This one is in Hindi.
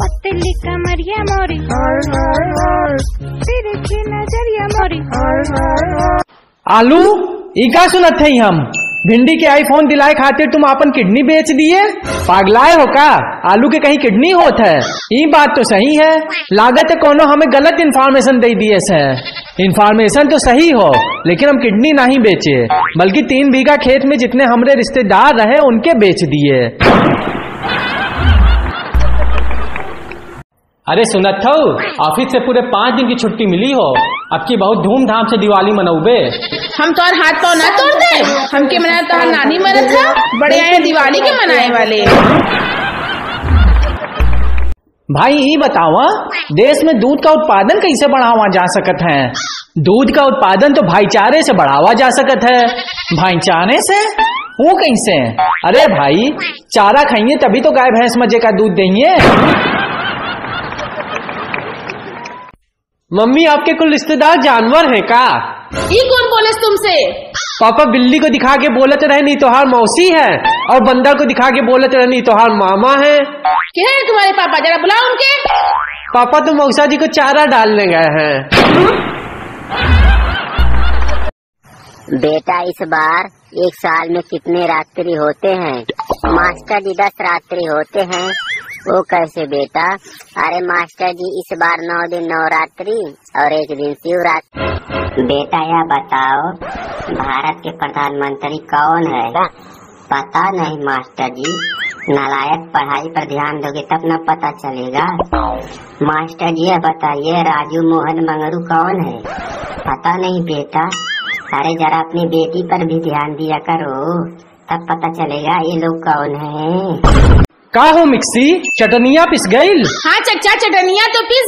पतली कमरिया मोरी तेरे की नजरिया मोरी। आलू इका सुनत है हम भिंडी के आईफोन दिलाए खातिर तुम अपन किडनी बेच दिए, पागलाए हो का? आलू के कहीं किडनी होत है? ये बात तो सही है, लागत है कोनो हमें गलत इन्फॉर्मेशन दे दिए से। इन्फॉर्मेशन तो सही हो लेकिन हम किडनी नहीं बेचे बल्कि 3 बीघा खेत में जितने हमरे रिश्तेदार रहे उनके बेच दिए। अरे सुनत हो, ऑफिस से पूरे 5 दिन की छुट्टी मिली हो, अब की बहुत धूमधाम से दिवाली मनौबे। हम तो और हाथ पाँव न तोड़ दे, हमके मना तो नानी मरत है, बड़े आए दिवाली के मनाए वाले। भाई ये बतावा, देश में दूध का उत्पादन कैसे बढ़ावा जा सकत है? दूध का उत्पादन तो भाईचारे से बढ़ावा जा सकत है। भाईचारे से? वो कैसे? अरे भाई चारा खाइए तभी तो गाय भैंस मजे का दूध देंगे। मम्मी आपके कुल रिश्तेदार जानवर हैं का? ये कौन बोले तुमसे? पापा बिल्ली को दिखा के बोलते रहे नहीं तोहार मौसी है, और बंदा को दिखा के बोलते रहे नहीं तोहार मामा है। क्या है तुम्हारे पापा, जरा बुलाओ उनके। पापा तो मौसा जी को चारा डालने गए हैं। बेटा इस बार 1 साल में कितने रात्रि होते हैं? मास्टर जी 10 रात्रि होते हैं। वो कैसे बेटा? अरे मास्टर जी इस बार 9 दिन नवरात्रि और 1 दिन शिवरात्रि। बेटा यह बताओ, भारत के प्रधानमंत्री कौन है? पता नहीं मास्टर जी, नालायक पढ़ाई पर ध्यान दोगे तब न पता चलेगा। मास्टर जी यह बताइए, राजू मोहन मंगरू कौन है? पता नहीं बेटा। अरे जरा अपनी बेटी पर भी ध्यान दिया करो, तब पता चलेगा ये लोग कौन है। का हो मिक्सी, चटनिया पिस गईल? हाँ चचा, चटनिया तो पिस